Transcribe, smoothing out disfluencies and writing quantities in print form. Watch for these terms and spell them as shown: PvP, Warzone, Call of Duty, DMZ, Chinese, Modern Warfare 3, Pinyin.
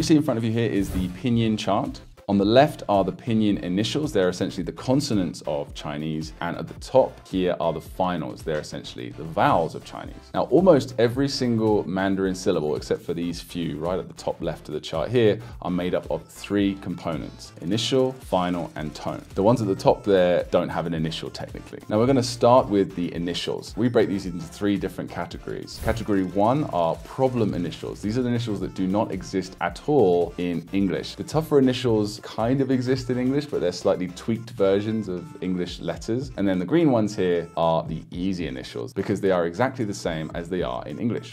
you see in front of you here is the Pinyin chart. On the left are the Pinyin initials. They're essentially the consonants of Chinese. And at the top here are the finals. They're essentially the vowels of Chinese. Now, almost every single Mandarin syllable, except for these few right at the top left of the chart here, are made up of three components: initial, final, and tone. The ones at the top there don't have an initial technically. Now we're gonna start with the initials. We break these into three different categories. Category one are problem initials. These are the initials that do not exist at all in English. The tougher initials kind of exist in English, but they're slightly tweaked versions of English letters. And then the green ones here are the easy initials because they are exactly the same as they are in English.